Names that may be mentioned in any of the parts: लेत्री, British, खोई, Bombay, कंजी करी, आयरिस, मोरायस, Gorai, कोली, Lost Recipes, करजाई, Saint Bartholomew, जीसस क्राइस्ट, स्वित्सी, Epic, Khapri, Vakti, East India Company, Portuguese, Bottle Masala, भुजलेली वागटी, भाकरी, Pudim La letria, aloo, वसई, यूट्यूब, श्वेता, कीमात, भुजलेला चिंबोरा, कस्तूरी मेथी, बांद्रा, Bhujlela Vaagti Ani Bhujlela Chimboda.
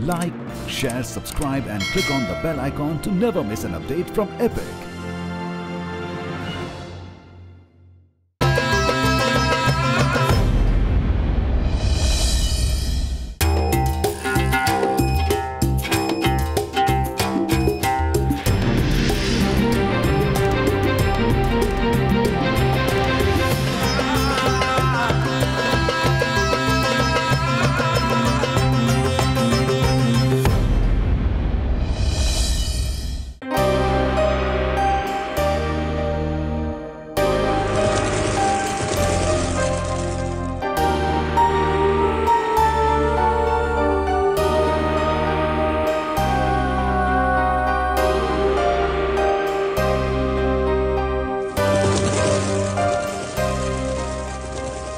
Like, share, subscribe and click on the bell icon to never miss an update from Epic.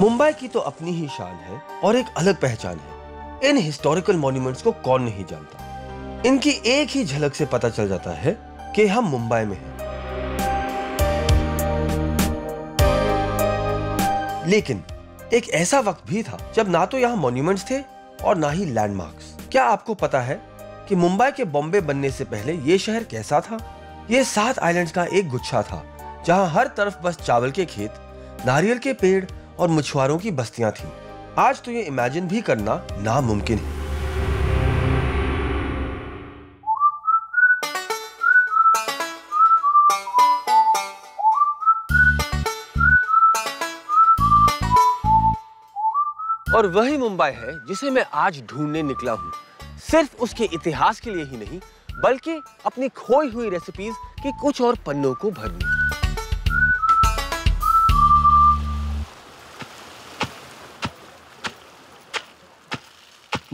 Mumbai की तो अपनी ही शान है और एक अलग पहचान है। इन हिस्टोरिकल मॉन्यूमेंट्स को कौन नहीं जानता। इनकी एक ही झलक से पता चल जाता है कि हम मुंबई में हैं। लेकिन एक ऐसा वक्त भी था जब ना तो यहाँ मॉन्यूमेंट्स थे और ना ही लैंडमार्क्स। क्या आपको पता है कि मुंबई के बॉम्बे बनने से पहले ये शहर कैसा था? ये 7 आइलैंड्स का एक गुच्छा था जहाँ हर तरफ बस चावल के खेत, नारियल के पेड़ और मछुआरों की बस्तियां थीं। आज तो ये इमेजिन भी करना नामुमकिन है। और वही मुंबई है जिसे मैं आज ढूंढने निकला हूँ, सिर्फ उसके इतिहास के लिए ही नहीं बल्कि अपनी खोई हुई रेसिपीज के कुछ और पन्नों को भरने।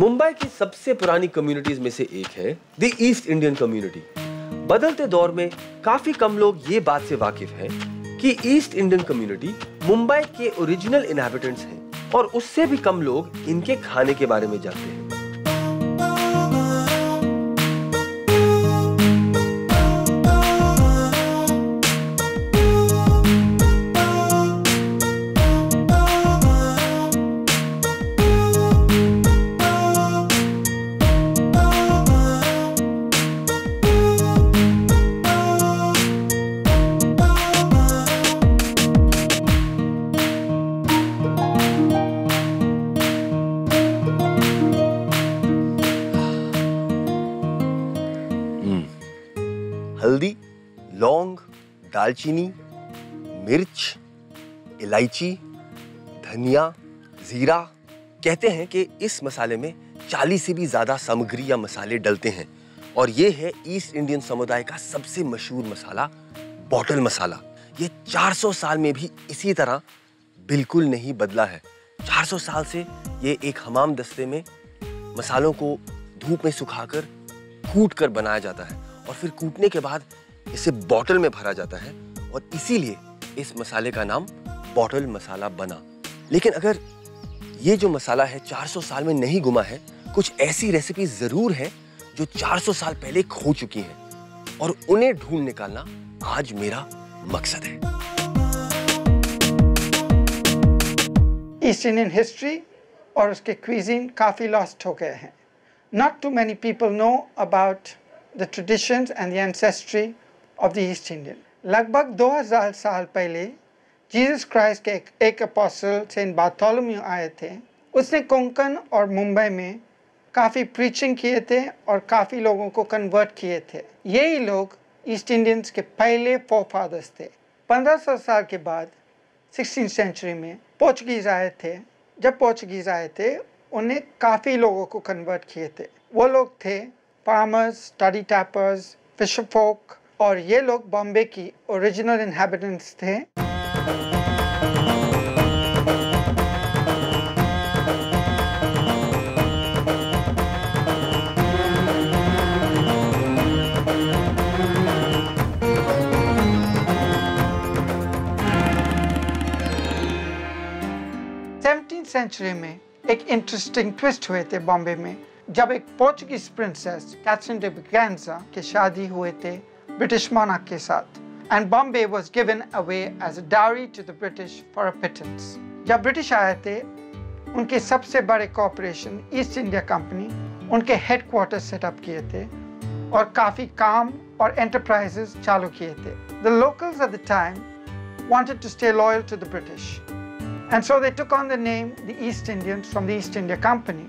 मुंबई की सबसे पुरानी कम्युनिटीज में से एक है द ईस्ट इंडियन कम्युनिटी। बदलते दौर में काफी कम लोग ये बात से वाकिफ हैं कि ईस्ट इंडियन कम्युनिटी मुंबई के ओरिजिनल इनहैबिटेंट्स हैं और उससे भी कम लोग इनके खाने के बारे में जानते दालचीनी, मिर्च, इलायची, धनिया, जीरा। कहते हैं कि इस मसाले में 40 से भी ज्यादा सामग्री या मसाले डलते हैं और ये है ईस्ट इंडियन समुदाय का सबसे मशहूर मसाला बॉटल मसाला। ये 400 साल में भी इसी तरह बिल्कुल नहीं बदला है। 400 साल से ये एक हमाम दस्ते में मसालों को धूप में सुखाकर कूट कर बनाया जाता है और फिर कूटने के बाद इसे बॉटल में भरा जाता है और इसीलिए इस मसाले का नाम बॉटल मसाला बना। लेकिन अगर ये जो मसाला है 400 साल में नहीं गुमा है, कुछ ऐसी रेसिपी जरूर है जो 400 साल पहले खो चुकी हैं और उन्हें ढूंढ निकालना आज मेरा मकसद है। ईस्ट इंडियन हिस्ट्री और उसके क्विजीन काफी लॉस्ट हो गए हैं। Not too many people know about the traditions and the ancestry of the East Indian. लगभग 2000 साल पहले जीसस क्राइस्ट के एक अपोस्टल सेंट बार्थोलोम्यू आए थे। उसने कोंकण और मुंबई में काफ़ी प्रीचिंग किए थे और काफ़ी लोगों को कन्वर्ट किए थे। यही लोग ईस्ट इंडियंस के पहले फोरफादर्स थे। 1500 साल के बाद 16th सेंचुरी में पोर्चुगीज आए थे। जब पोर्चुगीज आए थे उन्हें काफ़ी लोगों को कन्वर्ट किए थे। वो लोग थे farmers, toddy tappers, fisher folk और ये लोग बॉम्बे की ओरिजिनल इनहैबिटेंट्स थे। सेवनटीन सेंचुरी में एक इंटरेस्टिंग ट्विस्ट हुए थे बॉम्बे में, जब एक Portuguese princess Catherine de Braganza के शादी हुए थे British monarch के साथ, and Bombay was given away as a dowry to the British for a pittance. जब ब्रिटिश आए थे उनके सबसे बड़े कॉरपोरेशन ईस्ट इंडिया कंपनी उनके हेडक्वार्टर सेटअप किए थे और काफ़ी काम और एंटरप्राइजेस चालू किए थे. The locals at the time wanted to stay loyal to the British, and so they took on the name the East Indians from the East India Company,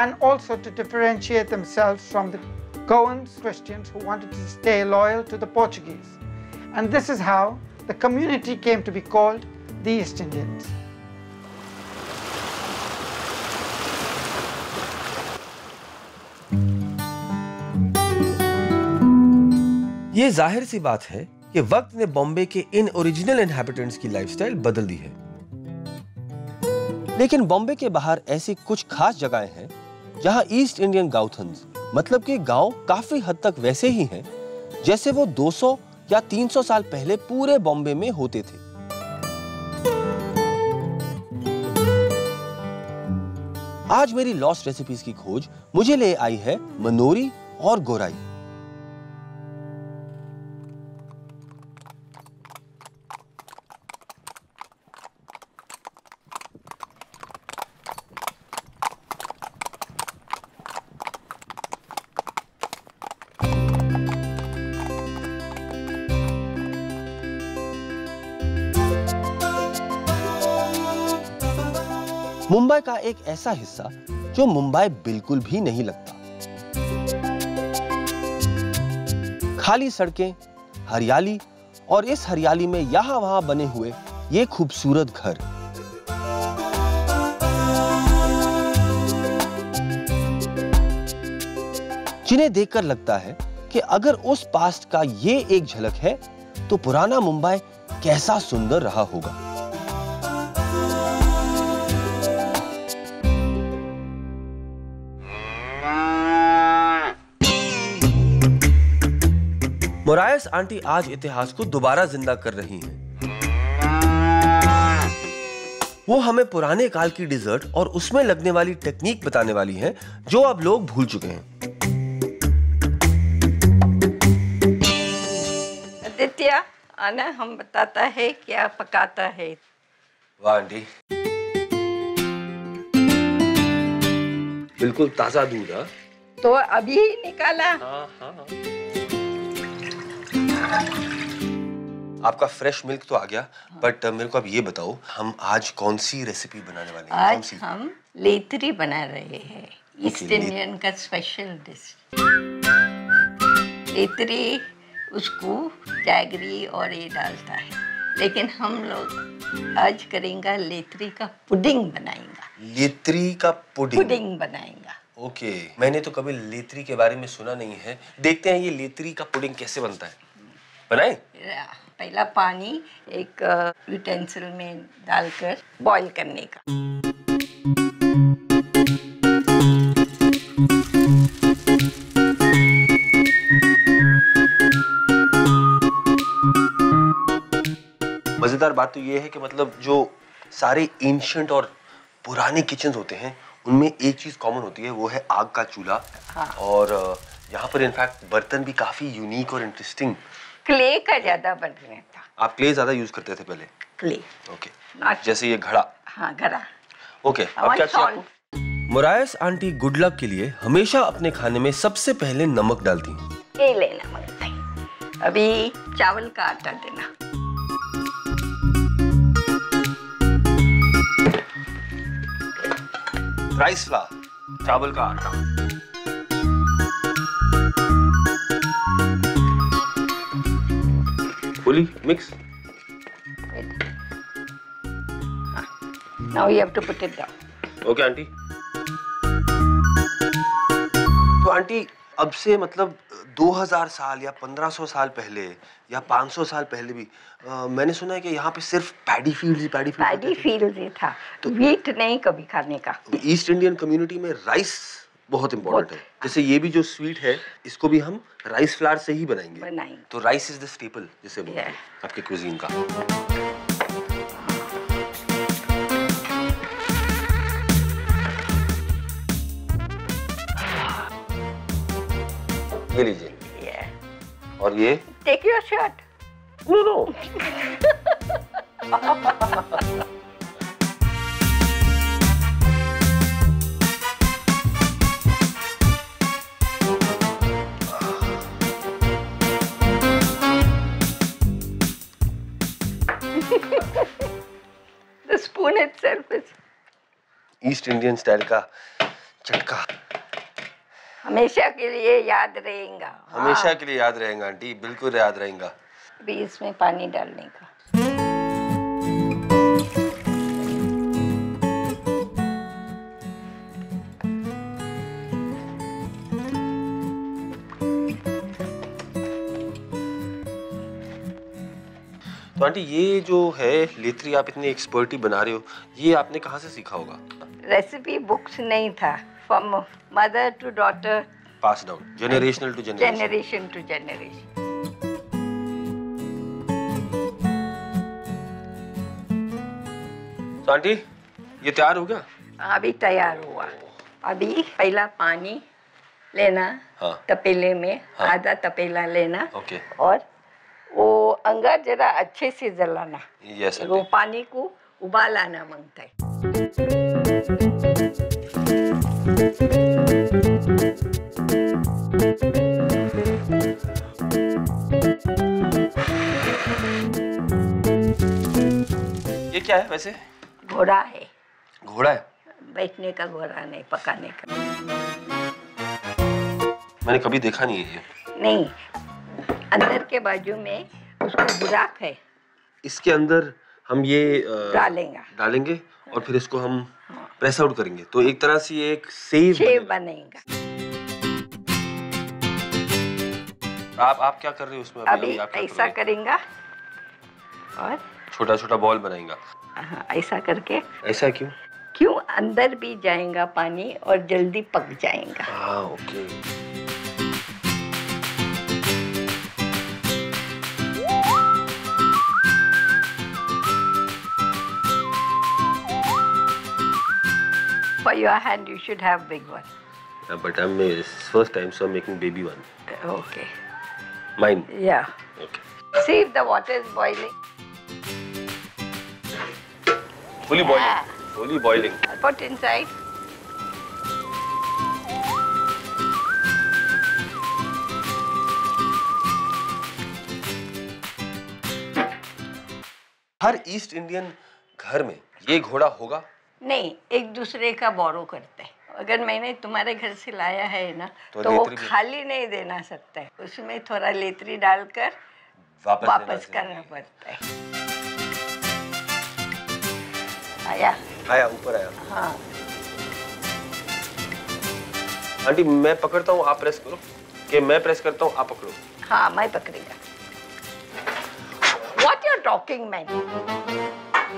and also to differentiate themselves from the Goans Christians who wanted to stay loyal to the Portuguese. And this is how the community came to be called the East Indians. ये जाहिर सी बात है कि वक्त ने बॉम्बे के इन original inhabitants की लाइफस्टाइल बदल दी है, लेकिन बॉम्बे के बाहर ऐसी कुछ खास जगहें हैं जहां ईस्ट इंडियन गाउथन्स, मतलब कि गांव काफी हद तक वैसे ही हैं जैसे वो 200 या 300 साल पहले पूरे बॉम्बे में होते थे. आज मेरी लॉस्ट रेसिपीज की खोज मुझे ले आई है मनोरी और गोराई. मुंबई का एक ऐसा हिस्सा जो मुंबई बिल्कुल भी नहीं लगता. खाली सड़कें, हरियाली और इस हरियाली में यहां वहां बने हुए ये खूबसूरत घर. जिन्हें देखकर लगता है कि अगर उस पास्ट का ये एक झलक है तो पुराना मुंबई कैसा सुंदर रहा होगा. मोरायस आंटी आज इतिहास को दोबारा जिंदा कर रही हैं. वो हमें पुराने काल की डिजर्ट और उसमें लगने वाली टेक्निक बताने वाली हैं, जो अब लोग भूल चुके हैं. आदित्य, आना हम बताता है क्या पकाता है. वाह आंटी, बिल्कुल ताजा दूध तो अभी निकाला. हाँ, हाँ. आपका फ्रेश मिल्क तो आ गया, बट मेरे को अब ये बताओ हम आज कौन सी रेसिपी बनाने वाले हैं? आज हम लेत्री बना रहे हैं, ईस्ट इंडियन का स्पेशल डिश. लेत्री उसको जैगरी और ये डालता है, लेकिन हम लोग आज करेंगे लेत्री का पुडिंग बनाएंगे. लेत्री का पुडिंग बनाएंगे. ओके, मैंने तो कभी लेत्री के बारे में सुना नहीं है. देखते हैं ये लेत्री का पुडिंग कैसे बनता है. बनाएं? पहला पानी एक यूटेंसिल में डालकर बॉईल करने का. मजेदार बात तो ये है कि मतलब जो सारे एंशिएंट और पुराने किचन्स होते हैं उनमें एक चीज कॉमन होती है, वो है आग का चूल्हा. हाँ. और यहाँ पर इनफैक्ट बर्तन भी काफी यूनिक और इंटरेस्टिंग. क्ले का ज्यादा बर्तन था. आप क्ले ज्यादा यूज करते थे पहले? क्ले. ओके. जैसे ये घड़ा. हाँ, घड़ा. ओके. अब क्या चाहिए? मोरायस आंटी गुड लक के लिए हमेशा अपने खाने में सबसे पहले नमक डालती. ये ले नमक. अभी चावल का आटा देना. राइस फ्लावर, चावल का आटा. Fully mix. Now you have to put it down. Okay aunty. तो आंटी अब से मतलब 2000 साल या 1500 साल पहले या 500 साल पहले भी मैंने सुना है कि यहाँ पे सिर्फ पैडी फील्ड ही था. तो व्हीट नहीं कभी खाने का. ईस्ट इंडियन कम्युनिटी में राइस बहुत इम्पोर्टेंट है. जैसे ये भी जो स्वीट है इसको भी हम राइस फ्लावर से ही बनाएंगे. तो राइस इज द स्टेपल जैसे बोलते हैं आपके क्विजीन का. ये लीजिए. और ये take your shirt. No. Style पे। ईस्ट इंडियन स्टाइल का चटका हमेशा के लिए याद रहेगा। हमेशा के लिए याद रहेगा आंटी, बिल्कुल याद रहेगा। अभी इसमें पानी डालने का। तो आंटी ये जो है लेत्री आप इतनी एक्सपर्टी बना रहे हो, ये आपने कहाँ से सीखा होगा? रेसिपी बुक्स नहीं था, from mother to daughter passed down generational to generation, generation to generation. So aunty ये तैयार हो गया? अभी तैयार हुआ। अभी पहला पानी लेना, हाँ। तपेले में, हाँ। आधा तपेला लेना, okay। और वो अंगा जरा अच्छे से जलाना, yes, वो पानी को उबाल आना मांगता है। ये क्या है वैसे? घोड़ा है। घोड़ा है? बैठने का घोड़ा नहीं, पकाने का। मैंने कभी देखा नहीं है ये। नहीं, अंदर के बाजू में उसको बुराक है। इसके अंदर हम ये डालेंगे और फिर इसको हम प्रेस आउट करेंगे, तो एक तरह से एक सेव बनेगा। आप क्या कर रहे हो उसमें? अभी ऐसा करेंगे और छोटा छोटा बॉल बनाएंगा। हाँ, ऐसा करके। ऐसा क्यों? क्यों अंदर भी जाएगा पानी और जल्दी पक जाएगा। हाँ, okay. For your hand, you should have big one. Yeah, but I'm first time, so I'm making baby one. Okay. Mine. Yeah. Okay. See if the water is boiling. Fully boiling. Yeah. Fully boiling. I'll put inside. हर East Indian घर में ये घोड़ा होगा? नहीं, एक दूसरे का बोरो करते हैं। अगर मैंने तुम्हारे घर से लाया है ना, तो वो खाली नहीं देना सकता है, उसमें थोड़ा लेत्री डालकर वापस करना पड़ता है। आया आया ऊपर आया। हाँ आंटी, मैं पकड़ता हूँ आप प्रेस करो, कि मैं प्रेस करता हूँ आप पकड़ो? हाँ, मैं पकड़ेगा। What you're talking man?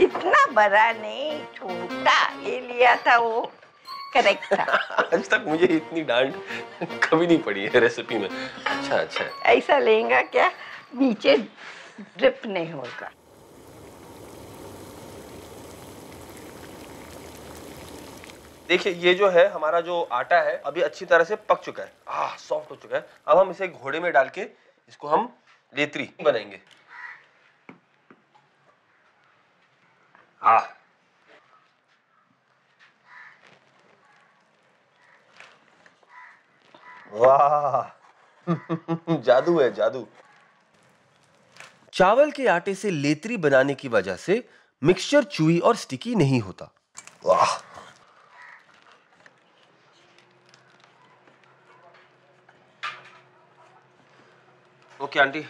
इतना बड़ा नहीं, छोटा। ये लिया था वो करेक्ट था। आज तक मुझे इतनी डांट कभी नहीं पड़ी है रेसिपी में। अच्छा अच्छा, ऐसा लेंगे क्या नीचे ड्रिप नहीं होगा। देखिए ये जो है हमारा जो आटा है अभी अच्छी तरह से पक चुका है, सॉफ्ट हो चुका है। अब हम इसे घोड़े में डाल के इसको हम लेत्री बनाएंगे। हाँ, वाह जादू है, जादू। चावल के आटे से लेत्री बनाने की वजह से मिक्सचर चूई और स्टिकी नहीं होता। वाह, ओके आंटी,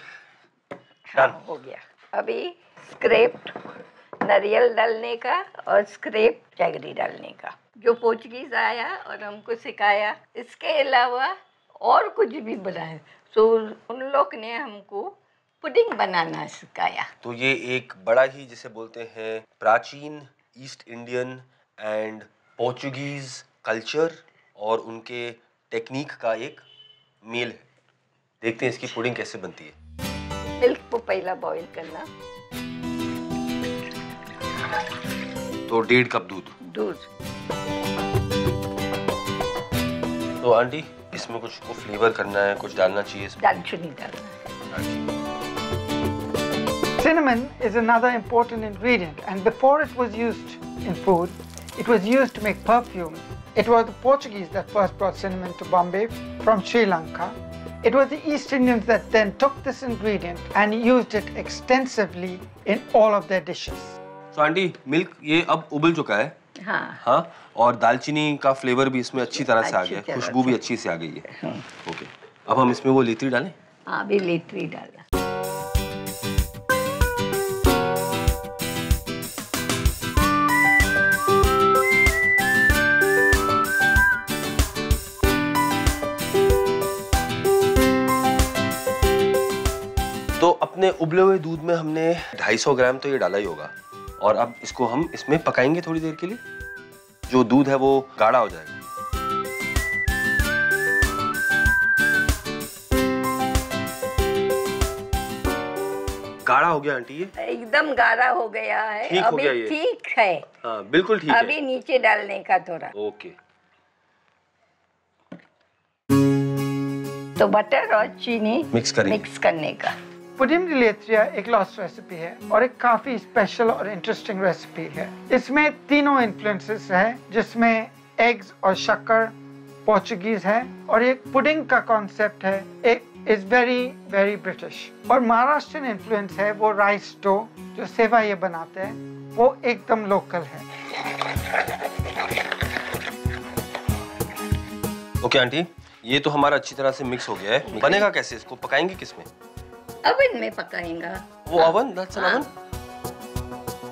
डन हो गया। अभी स्क्रैप्ड नरियल डालने का और स्क्रैप जैगरी डालने का, जो पोर्चुगीज आया और हमको सिखाया। इसके अलावा और कुछ भी बनाया, तो उन लोग ने हमको पुडिंग बनाना सिखाया। तो ये एक बड़ा ही, जिसे बोलते हैं, प्राचीन East Indian and Portuguese culture और उनके टेक्निक का एक मेल है। देखते हैं इसकी पुडिंग कैसे बनती है। मिल्क को पहला बॉईल करना, तो 1.5 कप दूध। तो आंटी इसमें कुछ को फ्लेवर करना है, कुछ डालना चाहिए इसमें? दालचीनी डालना। Cinnamon is another important ingredient, and before it was used in food, it was used to make perfume. It was the Portuguese that first brought cinnamon to Bombay from Sri Lanka. It was the East Indians that then took this ingredient and used it extensively in all of their dishes. तो aunty milk ये अब उबल चुका है हाँ हाँ और दालचीनी का फ्लेवर भी इसमें अच्छी तरह से आ गया है, खुशबू भी अच्छी से आ गई है। ओके अब हम इसमें वो लेत्री डालें। हाँ भी लेत्री डालना। तो अपने उबले हुए दूध में हमने 250 ग्राम तो ये डाला ही होगा और अब इसको हम इसमें पकाएंगे थोड़ी देर के लिए, जो दूध है वो गाढ़ा हो जाएगा। गाढ़ा हो गया आंटी, ये एकदम गाढ़ा हो गया है। ठीक हो गया ये? ठीक है हाँ बिल्कुल ठीक है। अभी नीचे डालने का थोड़ा। ओके तो बटर और चीनी मिक्स करने का। पुडिंग लेत्रिया एक लॉस्ट रेसिपी है और एक काफी स्पेशल और इंटरेस्टिंग रेसिपी है। इसमें तीनों इन्फ्लुएंसेस हैं, जिसमें एग्स और शक्कर पोर्चुगीज है और एक पुडिंग का कॉन्सेप्ट है, एक इज वेरी वेरी ब्रिटिश और महाराष्ट्रियन इन्फ्लुएंस है। वो राइस डो जो सेवा ये बनाते हैं वो एकदम लोकल है। ओके आंटी ये तो हमारा अच्छी तरह से मिक्स हो गया है। बनेगा कैसे, इसको पकाएंगे किसमें? अवन में पकाएगा। वो अवन? That's an oven.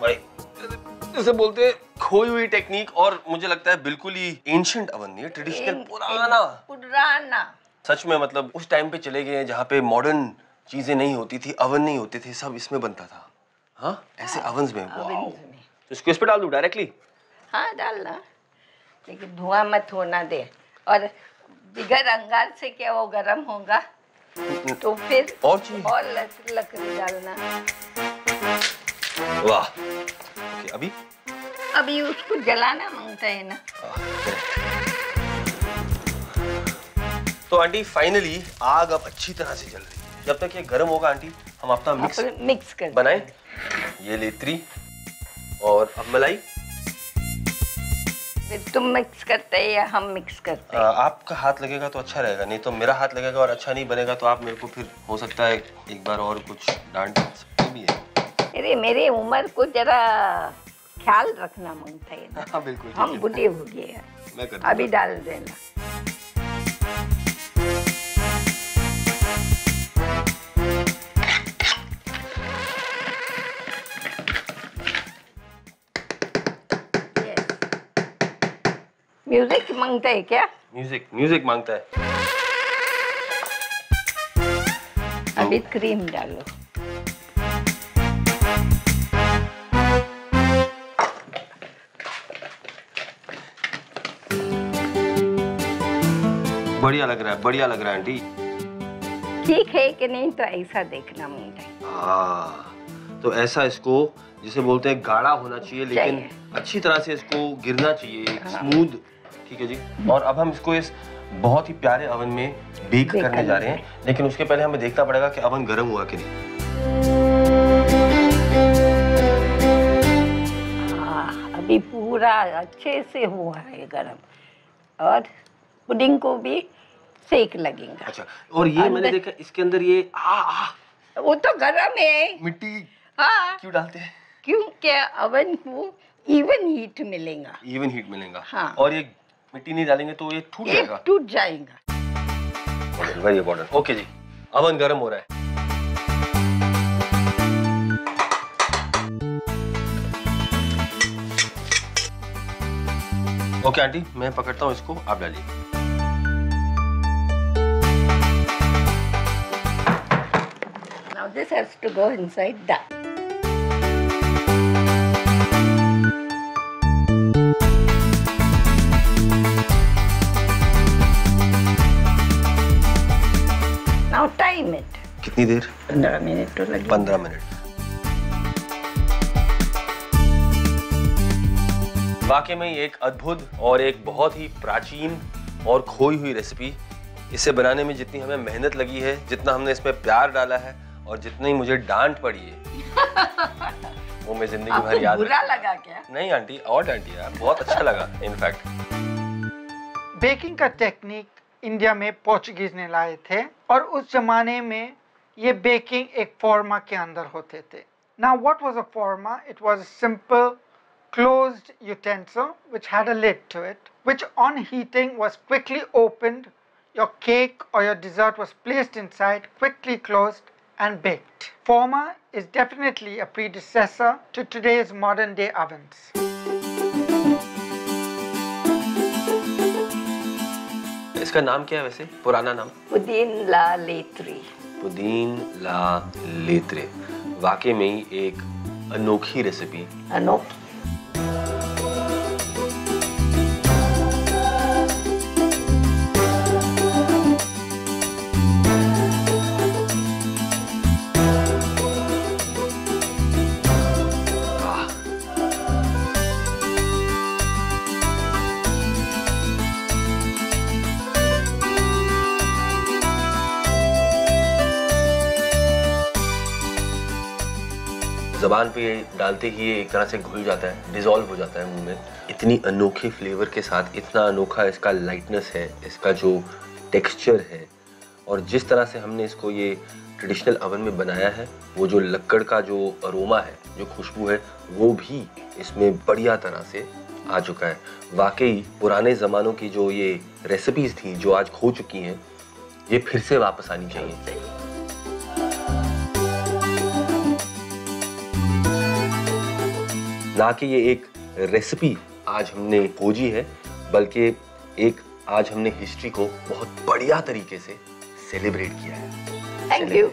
भाई जैसे बोलते हैं खोई हुई टेक्निक और मुझे लगता है बिल्कुल ही एंशिएंट अवन, ये ट्रेडिशनल पुराना। सच में मतलब उस टाइम पे चले गए जहाँ पे मॉडर्न चीजें नहीं होती थी, अवन नहीं होते थे, सब इसमें बनता था। हाँ ऐसे अवन्स में। वाओ तो इसको इस पे डाल दूं डायरेक्टली? हाँ डालना, लेकिन धुआं मत होना दे और बिगर अंगार से क्या वो गर्म होगा तो फिर और लकड़ी डालना। वाह अभी अभी उसको जलाना मांगता है ना। तो आंटी फाइनली आग अब अच्छी तरह से जल रही है। जब तक ये गर्म होगा आंटी हम अपना मिक्स कर बनाए ये लेत्री और अब मलाई। तुम मिक्स करते हैं या हम मिक्स करते हैं? आपका हाथ लगेगा तो अच्छा रहेगा, नहीं तो मेरा हाथ लगेगा और अच्छा नहीं बनेगा तो आप मेरे को फिर हो सकता है एक बार और कुछ डांट सकते भी है। अरे मेरी उम्र को जरा ख्याल रखना मांगता है ना। हाँ बिल्कुल, हम बूढ़े हो गए हैं। अभी डाल देना। म्यूजिक मांगता है क्या? म्यूजिक म्यूजिक मांगता है। अभी क्रीम डालो। बढ़िया लग रहा है, बढ़िया लग रहा है आंटी। ठीक है कि नहीं तो ऐसा देखना मांगता है। हाँ तो ऐसा इसको जिसे बोलते हैं गाढ़ा होना चाहिए, लेकिन अच्छी तरह से इसको गिरना चाहिए स्मूथ। ठीक है जी और अब हम इसको इस बहुत ही प्यारे अवन में बेक करने जा रहे हैं, लेकिन उसके पहले हमें देखना पड़ेगा कि अवन गर्म हुआ कि नहीं। हाँ अभी पूरा अच्छे से हुआ है गर्म और पुडिंग को भी सेक लगेगा। अच्छा और ये मैंने देखा इसके अंदर ये वो तो गर्म है मिट्टी। हाँ क्यों डालते हैं? क्योंकि अवन को इवन हीट मिलेगा। इवन हीट मिलेगा हाँ। और ये मिट्टी नहीं डालेंगे तो ये टूट जाएगा। टूट जाएगा। Very important. ओके जी अवन गर्म हो रहा है। ओके आंटी मैं पकड़ता हूँ इसको, आप डालिए। Now this has to go inside that. कितनी देर? 15 मिनट तो लगे। 15 मिनट। वाकई में एक अद्भुत और एक बहुत ही प्राचीन और खोई हुई रेसिपी। इसे बनाने में जितनी हमें मेहनत लगी है, जितना हमने इसमें प्यार डाला है और जितनी मुझे डांट पड़ी है वो मैं जिंदगी भर याद रखूंगा। बुरा लगा क्या? नहीं आंटी और आंटी यार बहुत अच्छा लगा। इनफैक्ट बेकिंग का टेक्निक इंडिया में पोर्चुगीज ने लाए थे और उस जमाने में ये बेकिंग एक फॉर्मा के अंदर होते थे। Now, what was a forma? It was a simple closed utensil which had a lid to it, which on heating was quickly opened, your cake or your dessert was placed inside, quickly closed and baked. Forma is definitely a predecessor to today's modern day ovens. इसका नाम क्या है वैसे? पुराना नाम? पुदीन ला लेत्री। पुदीन ला लेत्री। वाकई में ही एक अनोखी रेसिपी। अनोखी। ज़बान पे डालते ही ये एक तरह से घुल जाता है, डिसॉल्व हो जाता है मुंह में। इतनी अनोखे फ्लेवर के साथ, इतना अनोखा इसका लाइटनेस है, इसका जो टेक्सचर है, और जिस तरह से हमने इसको ये ट्रेडिशनल अवन में बनाया है, वो जो लक्कड़ का जो अरोमा है, जो खुशबू है, वो भी इसमें बढ़िया तरह से आ चुका है। वाकई पुराने ज़मानों की जो ये रेसिपीज़ थी, जो आज खो चुकी हैं, ये फिर से वापस आनी चाहिए। ना कि ये एक रेसिपी आज हमने खोजी है, बल्कि एक आज हमने हिस्ट्री को बहुत बढ़िया तरीके से सेलिब्रेट किया है। Thank you.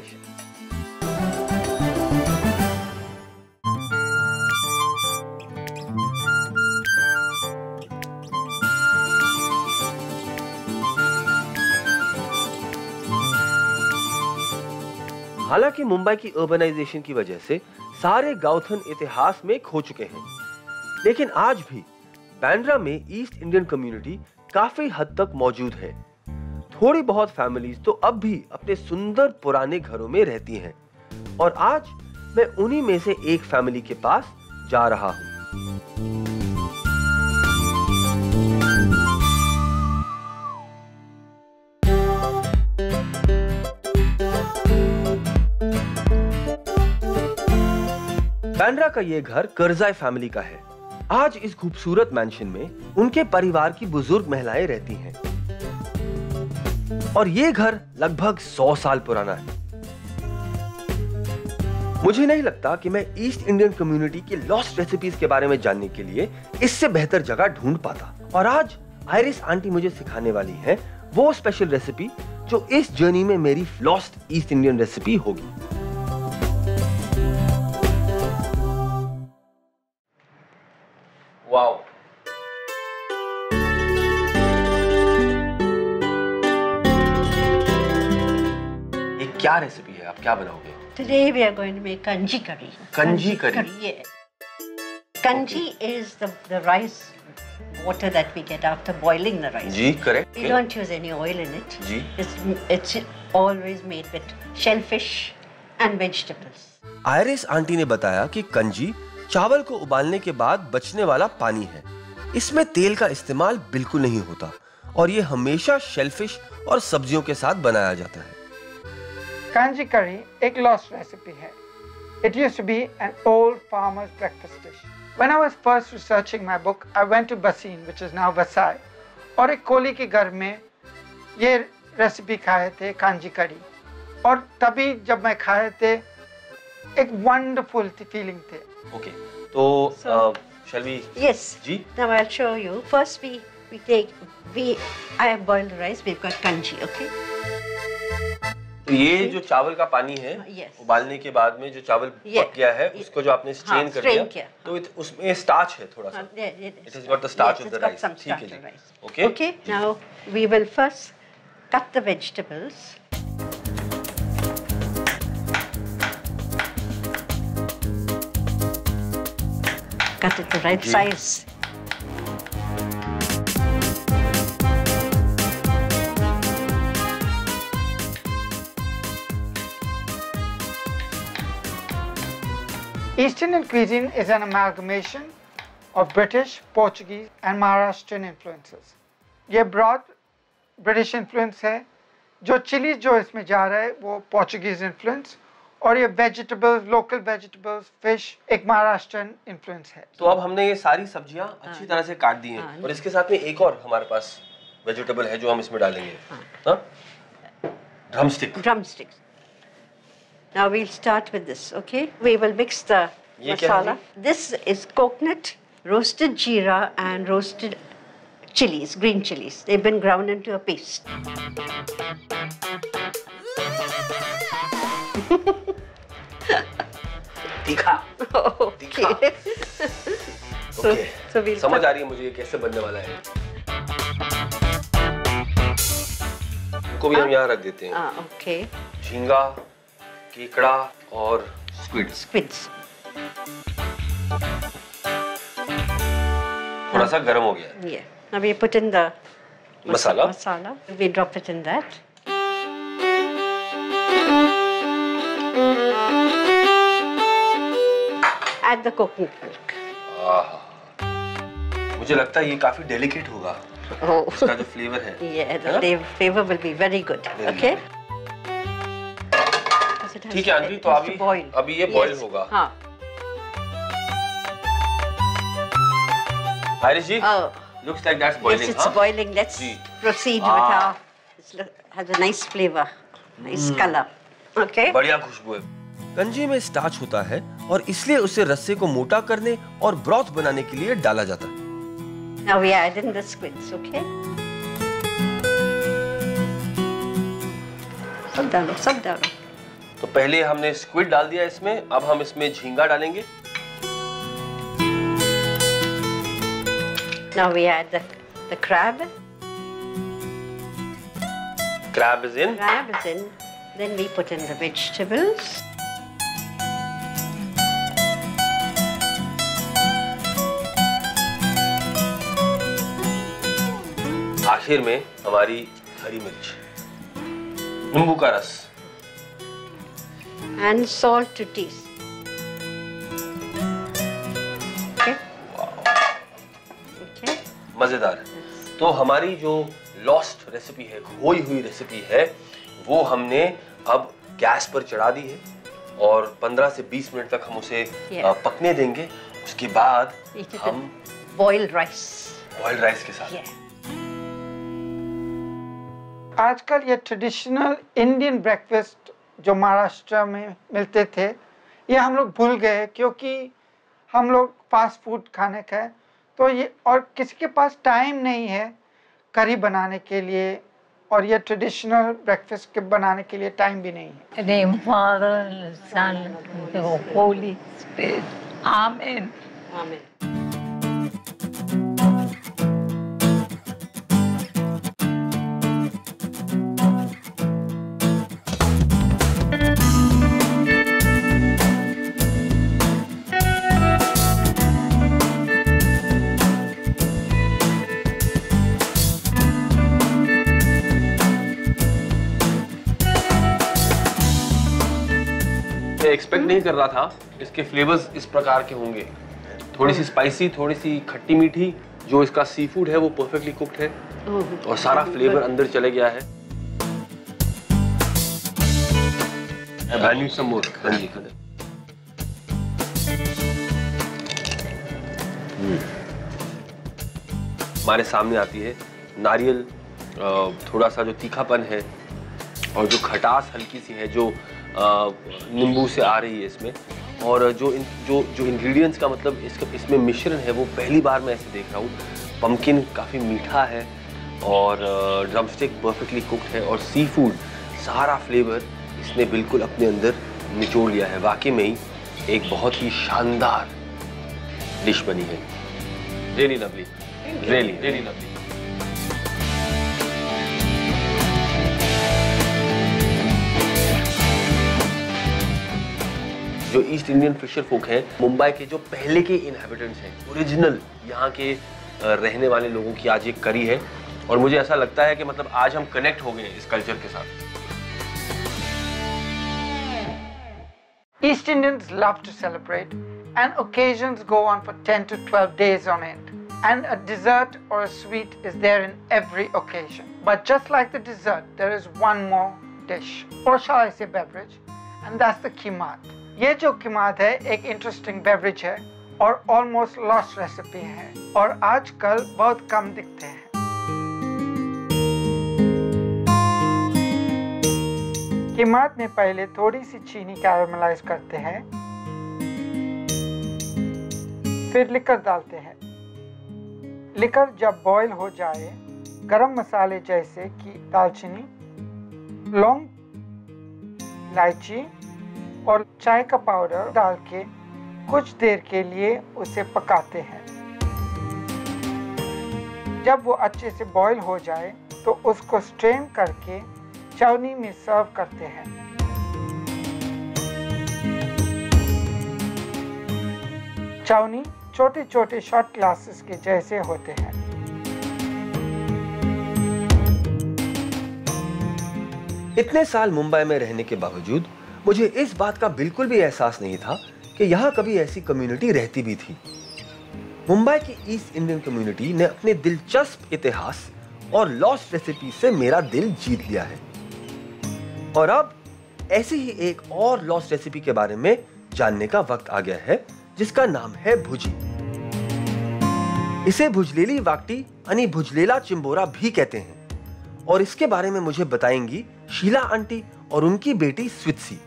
हालांकि मुंबई की अर्बनाइजेशन की वजह से सारे गाउथन इतिहास में खो चुके हैं, लेकिन आज भी बांद्रा में ईस्ट इंडियन कम्युनिटी काफी हद तक मौजूद है। थोड़ी बहुत फैमिलीज तो अब भी अपने सुंदर पुराने घरों में रहती हैं, और आज मैं उन्हीं में से एक फैमिली के पास जा रहा हूँ। बांद्रा का ये घर करजाई फैमिली का है। आज इस खूबसूरत मैंशन में उनके परिवार की बुजुर्ग महिलाएं रहती हैं, और ये घर लगभग 100 साल पुराना है। मुझे नहीं लगता कि मैं ईस्ट इंडियन कम्युनिटी की लॉस्ट रेसिपीज के बारे में जानने के लिए इससे बेहतर जगह ढूंढ पाता, और आज आयरिस आंटी मुझे सिखाने वाली है वो स्पेशल रेसिपी जो इस जर्नी में मेरी लॉस्ट ईस्ट इंडियन रेसिपी होगी। Wow. ये क्या रेसिपी है? आप क्या बनाओगे? Today we are going to make kanjee curry. Kanjee curry. Yeah. Kanjee is the rice water that we get after boiling the rice. जी, correct. We don't use any oil in it. जी. It's always made with shellfish and vegetables. आयरिस aunty ने बताया कि कंजी चावल को उबालने के बाद बचने वाला पानी है। इसमें तेल का इस्तेमाल बिल्कुल नहीं होता, और ये हमेशा शेलफिश और सब्जियों के साथ बनाया जाता है। कांजी करी एक लॉस्ट रेसिपी है। It used to be an old farmer's breakfast dish. When I was first researching my book, I went to Basin, which is now Vasai, और एक कोली के घर में ये रेसिपी खाए थे कांजी करी, और तभी जब मैं खाए थे एक वंडरफुल फीलिंग थे। Okay, so shall we? Yes. Ji? Now I'll show you. First I have boiled the rice. We've got kanji. Okay. ये जो चावल का पानी है, उबालने के बाद में जो चावल पक गया है, उसको जो आपने स्ट्रेन कर दिया, तो उसमें स्टार्च है थोड़ा सा. It has got the starch of the rice. ठीक है जी. Okay. Okay. Now we will first cut the vegetables. Cut it the right size. East Indian cuisine is an amalgamation of British, Portuguese and Maharashtrian influences. ये broad British influence है, जो chilies जो इसमें जा रहा है वो Portuguese influence, और ये वेजिटेबल्स, लोकल वेजिटेबल्स, फिश, एक महाराष्ट्रन इन्फ्लुएंस है। तो अब हमने ये सारी सब्जियां अच्छी तरह से काट दी हैं और इसके साथ में एक और हमारे पास वेजिटेबल है जो हम इसमें डालेंगे, हां, drumstick. Now we will start with this, okay, we will mix the masala. This is coconut, roasted jeera and roasted chilies, green chilies, they've been ground into a paste. Tikha. Tikha. So we'll समझ आ रही है मुझे ये कैसे बनने वाला है। इनको भी हम यहाँ रख देते हैं। हाँ, okay. झींगा, केकड़ा और squids. थोड़ा सा गर्म हो गया है। Yeah. Now we put in the masala. We drop it in that. Add the coconut milk. Ah. मुझे लगता है ये काफी delicate होगा। Oh. इसका जो flavour है। Yeah, the flavour will be very good. Okay. ठीक है आंटी, तो अभी ये boil होगा। हाँ। आरिश जी। Looks like that's boiling. Yes, it's boiling. Let's proceed with our. Has a nice flavour, nice colour. Okay. बढ़िया खुशबू है। कंजी में स्टार्च होता है और इसलिए उसे रस्से को मोटा करने और ब्रॉथ बनाने के लिए डाला जाता है। Now we add in the squids, okay? सब डालो, सब डालो। तो पहले हमने स्क्विड डाल दिया इसमें, अब हम इसमें झींगा डालेंगे। Now we add the crab. Crab is in. Then we put in the vegetables. आखिर में हमारी हरी मिर्च, नींबू का रस and salt to taste. मजेदार। तो हमारी जो लॉस्ट रेसिपी है, खोई हुई रेसिपी है, वो हमने अब गैस पर चढ़ा दी है और 15 से 20 मिनट तक हम उसे पकने देंगे। उसके बाद हम बॉइल्ड राइस के साथ। आजकल ये ट्रेडिशनल इंडियन ब्रेकफास्ट जो महाराष्ट्र में मिलते थे, ये हम लोग भूल गए क्योंकि हम लोग फास्ट फूड खाने का, तो ये और किसी के पास टाइम नहीं है करी बनाने के लिए और ये ट्रेडिशनल ब्रेकफास्ट के बनाने के लिए टाइम भी नहीं है। अरे मारल son holy spirit, amen expect नहीं कर रहा था इसके फ्लेवर्स इस प्रकार के होंगे। थोड़ी सी स्पाइसी, थोड़ी सी खट्टी मीठी, जो इसका सी फूड है वो परफेक्टली कुक्ड है और सारा फ्लेवर अंदर चले गया है। हमारे सामने आती है नारियल, थोड़ा सा जो तीखापन है और जो खटास हल्की सी है जो नींबू से आ रही है इसमें, और जो इंग्रेडिएंट्स का मतलब इसमें मिश्रण है वो पहली बार मैं ऐसे देख रहा हूँ। पम्पकिन काफ़ी मीठा है और ड्रमस्टिक परफेक्टली कुक्ड है और सी फूड सारा फ्लेवर इसने बिल्कुल अपने अंदर निचोड़ लिया है। वाकई में ही एक बहुत ही शानदार डिश बनी है। Really lovely. जो ईस्ट इंडियन फिशर फोक है, मुंबई के जो पहले के इनहेबिटेंट्स हैं, ओरिजिनल यहाँ के रहने वाले लोगों की आज एक करी है और मुझे ऐसा लगता है कि मतलब आज हम कनेक्ट हो गए इस कल्चर के साथ। East Indians love to celebrate and occasions go on for 10 to 12 days on and and a dessert और a sweet is there in every occasion, but just like the dessert there is one more dish और शायद से beverage and that's the कीमात. ये जो कीमात है एक interesting beverage है और ऑलमोस्ट लॉस्ट रेसिपी है और आजकल बहुत कम दिखते हैं. कीमात में पहले थोड़ी सी चीनी कैरामलाइज करते हैं, फिर लिकर डालते हैं. लिकर जब बॉईल हो जाए गरम मसाले जैसे कि दालचीनी, लौंग, इलायची और चाय का पाउडर डाल के कुछ देर के लिए उसे पकाते हैं. जब वो अच्छे से बॉईल हो जाए तो उसको स्ट्रेन करके छावनी में सर्व करते हैं. छावनी छोटे छोटे शॉट ग्लासेस के जैसे होते हैं. इतने साल मुंबई में रहने के बावजूद मुझे इस बात का बिल्कुल भी एहसास नहीं था कि यहाँ कभी ऐसी कम्युनिटी रहती भी थी. मुंबई की ईस्ट इंडियन कम्युनिटी ने अपने दिलचस्प इतिहास और लॉस्ट रेसिपी से मेरा दिल जीत लिया है और अब ऐसी ही एक और लॉस्ट रेसिपी के बारे में जानने का वक्त आ गया है जिसका नाम है भुजी. इसे भुजलेली वागटी अनि भुजलेला चिंबोरा भी कहते हैं और इसके बारे में मुझे बताएंगी शीला आंटी और उनकी बेटी स्वित्सी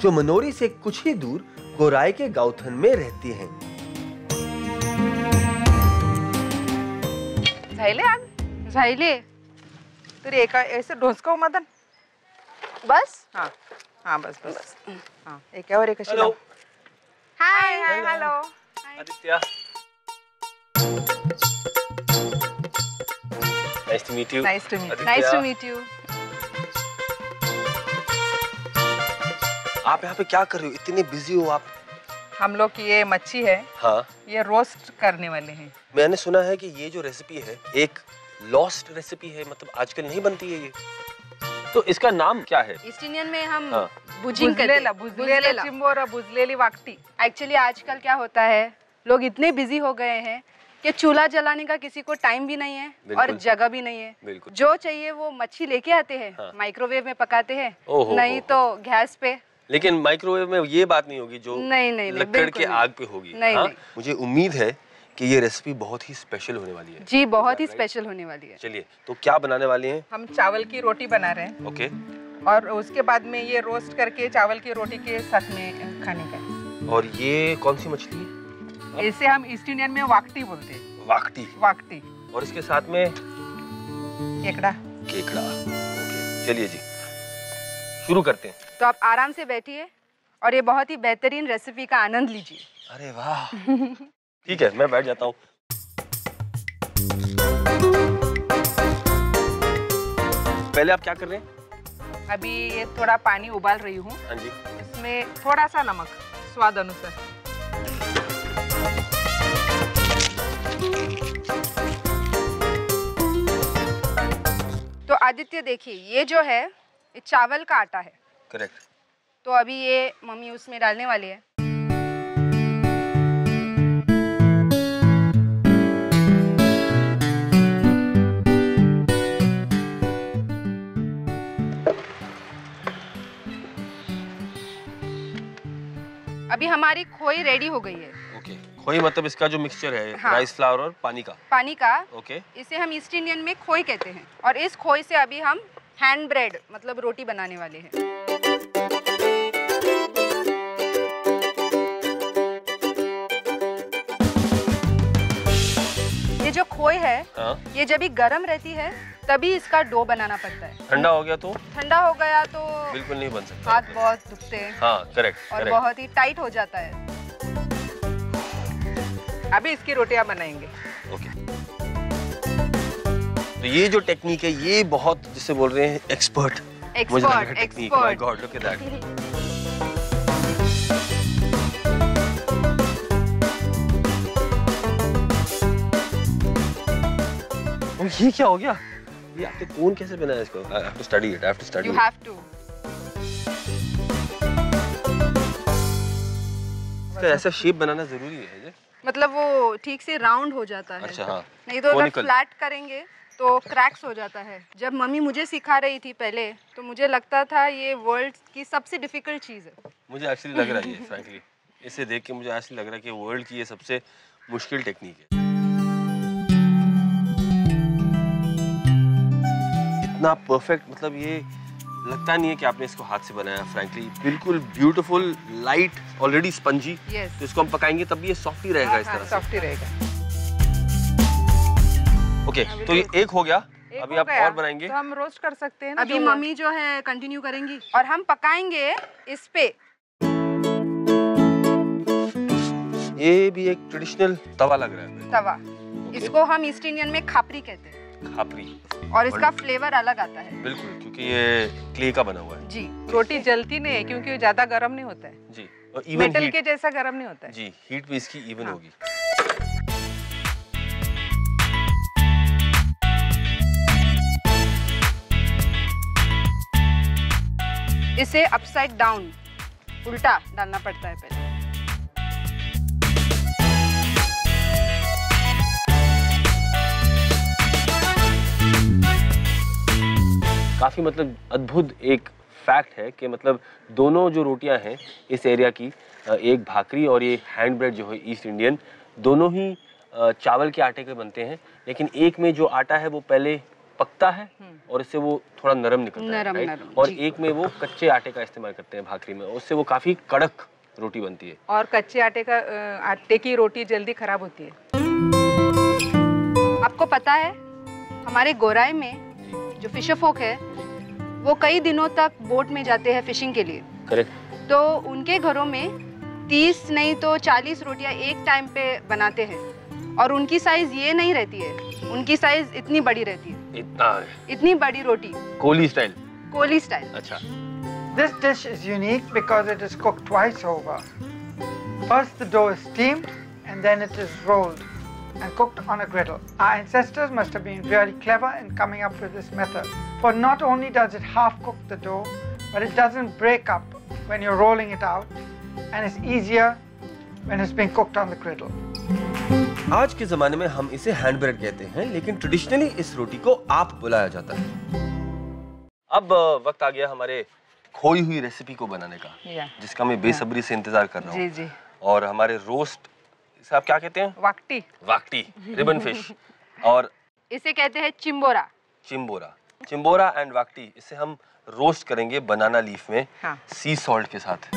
जो मनोरी से कुछ ही दूर गोराई के गाउथन में रहती हैं. ऐसे ढोसका मदन बस हाँ हाँ बस बस, बस. हाँ एक और एक hello hi hi hello Aditya nice to meet you nice to meet you. आप यहाँ पे क्या कर रहे हो? इतने बिजी हो आप. हम लोग की ये मच्छी है हाँ ये रोस्ट करने वाले हैं. मैंने सुना है कि ये जो रेसिपी है एक लॉस्ट रेसिपी है, मतलब आजकल नहीं बनती है ये, तो इसका नाम क्या है? ईस्ट इंडियन में हम हाँ. भुजलेला चिंबोरा भुजलेली वागटी. एक्चुअली आजकल क्या होता है लोग इतने बिजी हो गए हैं कि चूल्हा जलाने का किसी को टाइम भी नहीं है और जगह भी नहीं है. जो चाहिए वो मच्छी लेके आते हैं हाँ. माइक्रोवेव में पकाते हैं नहीं तो गैस पे. लेकिन माइक्रोवेव में ये बात नहीं होगी जो लकड़ के आग पे होगी. मुझे उम्मीद है कि ये रेसिपी बहुत ही स्पेशल होने वाली है. जी बहुत ही स्पेशल होने वाली है. चलिए तो क्या बनाने वाले हैं? हम चावल की रोटी बना रहे हैं. ओके और उसके बाद में ये रोस्ट करके चावल की रोटी के साथ में खाने का. और ये कौन सी मछली है? इसे हम ईस्ट इंडियन में वागटी बोलते हैं. वागटी वागटी और इसके साथ में केकड़ा केकड़ा. ओके चलिए जी शुरू करते हैं. तो आप आराम से बैठिए और ये बहुत ही बेहतरीन रेसिपी का आनंद लीजिए. अरे वाह ठीक है मैं बैठ जाता हूँ. पहले आप क्या कर रहे हैं? अभी ये थोड़ा पानी उबाल रही हूँ. हाँ जी. इसमें थोड़ा सा नमक स्वाद अनुसार. तो आदित्य देखिए ये जो है ये चावल का आटा है. करेक्ट. तो अभी ये मम्मी उसमें डालने वाली है. अभी हमारी खोई रेडी हो गई है. ओके खोई मतलब इसका जो मिक्सचर है हाँ. राइस फ्लावर और पानी का ओके इसे हम ईस्ट इंडियन में खोई कहते हैं और इस खोई से अभी हम हैंड ब्रेड मतलब रोटी बनाने वाले हैं. ये जो खोई है हाँ? ये जब भी गर्म रहती है तभी इसका डो बनाना पड़ता है. ठंडा हो गया तो बिल्कुल नहीं बन सकता. हाथ बहुत दुखते हैं हाँ, करेक्ट और बहुत ही टाइट हो जाता है. अभी इसकी रोटियां बनाएंगे. ओके तो ये जो टेक्निक है ये बहुत जिसे बोल रहे हैं expert. God look at that. ये क्या हो गया? ये आपके कौन कैसे बनाया इसको? I have to study it. You have to. इसका ऐसा शेप बनाना जरूरी है मतलब वो ठीक से राउंड हो जाता है. अच्छा हाँ. नहीं तो फ्लैट करेंगे तो क्रैक्स हो जाता है। जब मम्मी मुझे सिखा रही थी पहले तो मुझे लगता था ये वर्ल्ड की सबसे डिफिकल्ट चीज़ है। मुझे एक्चुअली लग रहा है ये फ्रैंकली इसे देख के मुझे एक्चुअली लग रहा है कि वर्ल्ड की ये सबसे मुश्किल टेक्निक है। इतना परफेक्ट, मतलब ये लगता नहीं है कि आपने इसको हाथ से बनाया। फ्रैंकली बिल्कुल ब्यूटीफुल, लाइट, ऑलरेडी स्पंजी। तो इसको हम पकाएंगे तब ये सॉफ्ट ही रहेगा, इस तरह सॉफ्ट ही रहेगा। ओके, तो ये एक हो गया। अभी आप और बनाएंगे तो हम रोस्ट कर सकते हैं ना। अभी मम्मी जो है कंटिन्यू करेंगी और हम पकाएंगे इस पे। ये भी एक ट्रेडिशनल तवा लग रहा है, तवा। इसको हम ईस्ट इंडियन में खापरी कहते हैं, खापरी। और इसका फ्लेवर अलग आता है बिल्कुल, क्योंकि ये क्ले का बना हुआ है जी। रोटी जलती नहीं है क्योंकि ज्यादा गर्म नहीं होता है जी, और इवन मेटल के जैसा गर्म नहीं होता है जी। हीट भी इसकी इवन होगी। इसे अपसाइड डाउन, उल्टा डालना पड़ता है पहले। काफ़ी मतलब अद्भुत एक फैक्ट है कि मतलब दोनों जो रोटियां हैं इस एरिया की, एक भाकरी और ये हैंड ब्रेड जो है ईस्ट इंडियन, दोनों ही चावल के आटे के बनते हैं, लेकिन एक में जो आटा है वो पहले पकता है और इससे वो थोड़ा नरम निकलता है, राइट? और एक में वो कच्चे आटे का इस्तेमाल करते हैं भाकरी में, उससे वो काफ़ी कड़क रोटी बनती है। और कच्चे आटे की रोटी जल्दी खराब होती है। आपको पता है हमारे गोराई में जो फिशर फोक है वो कई दिनों तक बोट में जाते हैं फिशिंग के लिए। करेक्ट। तो उनके घरों में 30 नहीं तो 40 रोटियां एक टाइम पे बनाते हैं और उनकी साइज ये नहीं रहती है, उनकी साइज इतनी बड़ी रहती है, इतनी बड़ी रोटी, कोली स्टाइल। कोली स्टाइल। अच्छा। This dish is unique because it is cooked twice over. First the dough is steamed and then it is rolled and cooked on a griddle. Our ancestors must have been very clever in coming up with this method. For not only does it half cook the dough, but it doesn't break up when you're rolling it out, and it's easier when it's being cooked on the griddle. आज के ज़माने में हम इसे hand bread कहते हैं, लेकिन traditionally इस रोटी को आप बुलाया जाता है। अब वक्त आ गया हमारे खोई हुई रेसिपी को बनाने का, जिसका मैं बेसब्री से इंतजार कर रहा हूँ। जी जी। और हमारे रोस्ट आप क्या कहते हैं? वाक्टी। वाक्टी, रिबन फिश। और इसे कहते हैं चिंबोरा। चिंबोरा, चिंबोरा एंड वाक्टी। इसे हम रोस्ट करेंगे बनाना लीफ में, हाँ, सी सॉल्ट के साथ।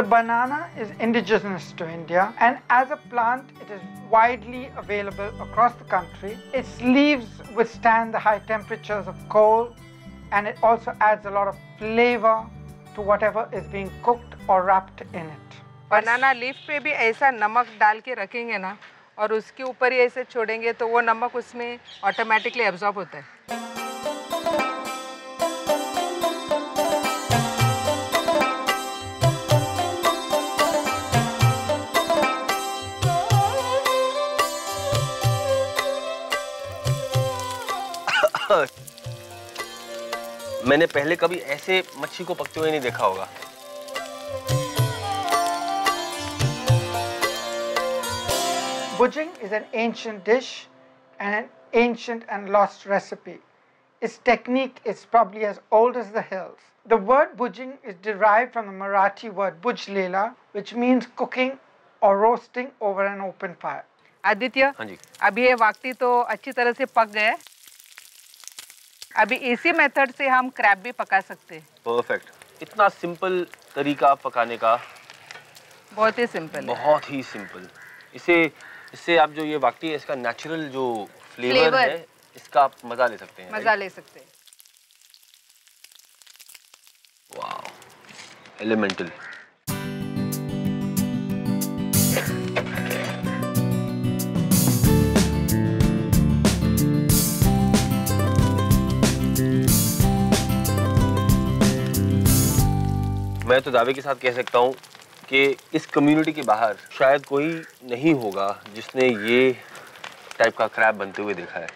The banana is indigenous to India and as a plant it is widely available across the country. Its leaves withstand the high temperatures of coal and it also adds a lot of flavor to whatever is being cooked or wrapped in it. Banana leaf पे भी ऐसा नमक डाल के रखेंगे ना और उसके ऊपर ही ऐसे छोड़ेंगे तो वो नमक उसमें ऑटोमेटिकली एब्जॉर्ब होता है। मैंने पहले कभी ऐसे मच्छी को पकते हुए नहीं देखा होगा। Bhujing is an ancient dish and an ancient and lost recipe. Its technique is probably as old as the hills. The word bhujing is derived from the Marathi word bhujlela, which means cooking or roasting over an open fire. Aditya, अभी ये वाक्टी तो अच्छी तरह से पक गया है। अभी इसी मेथड से हम क्रैब भी पका सकते हैं। परफेक्ट। इतना सिंपल तरीका पकाने का। बहुत ही सिंपल। बहुत ही सिंपल। इससे आप जो ये वाक्टी है इसका नेचुरल जो फ्लेवर है इसका आप मजा ले सकते हैं। मजा ले सकते हैं। Wow, elemental. मैं तो दावे के साथ कह सकता हूँ कि इस कम्युनिटी के बाहर शायद कोई नहीं होगा जिसने ये टाइप का क्रैब बनते हुए देखा है।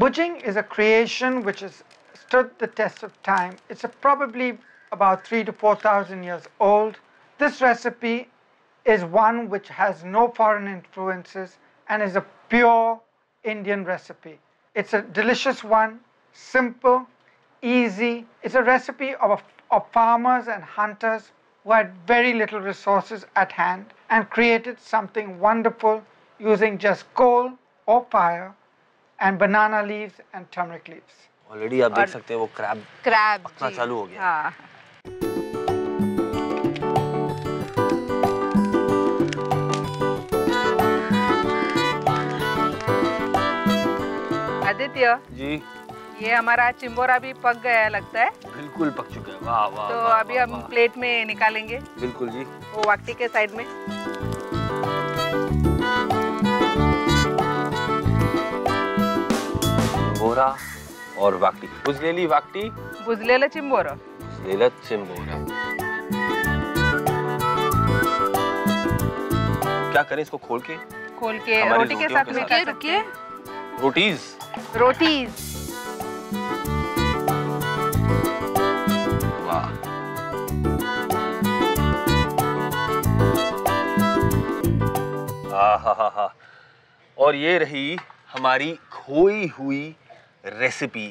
Bhujing is a creation which has stood the test of time. It's probably about 3,000 to 4,000 years old. This recipe is one which has no foreign influences and is a pure Indian recipe. It's a delicious one, simple, easy. It's a recipe of farmers and hunters who had very little resources at hand and created something wonderful using just coal or fire and banana leaves and turmeric leaves. Already आप देख सकते हैं वो crab पकना चालू हो गया। हाँ। आदित्य जी, ये हमारा चिंबोरा भी पक गया है लगता है। बिल्कुल पक चुका है। वाह वाह। तो अभी हम प्लेट में निकालेंगे। बिल्कुल जी। वो वाकटी के साइड में। चिंबोरा और वाकटी। भुजलेली वाकटी। भुजलेला चिंबोरा। भुजलेला चिंबोरा। क्या करें इसको खोल के? खोल के रोटी के साथ में क्या रखिए? रोटीज। रोटीज। हाँ। और ये रही हमारी खोई हुई रेसिपी।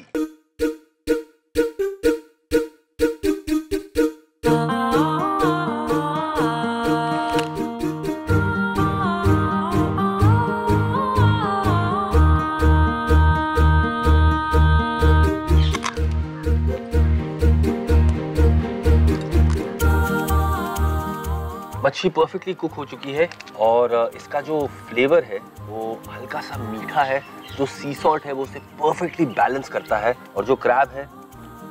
मच्छी परफेक्टली कुक हो चुकी है और इसका जो फ्लेवर है वो हल्का सा मीठा है, जो सी सॉल्ट है वो उसे परफेक्टली बैलेंस करता है, और जो क्रैब है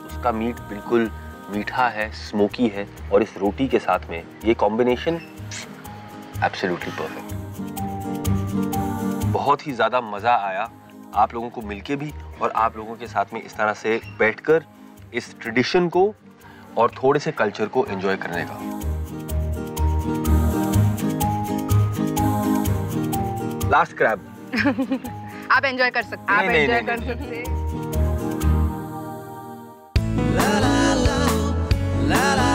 उसका मीट बिल्कुल मीठा है, स्मोकी है, और इस रोटी के साथ में ये कॉम्बिनेशन एब्सोल्युटली परफेक्ट। बहुत ही ज़्यादा मज़ा आया आप लोगों को मिलके भी और आप लोगों के साथ में इस तरह से बैठकर इस ट्रेडिशन को और थोड़े से कल्चर को एंजॉय करने का। लास्ट क्रैब आप एंजॉय कर सकते हैं। आप एंजॉय कर सकते हैं।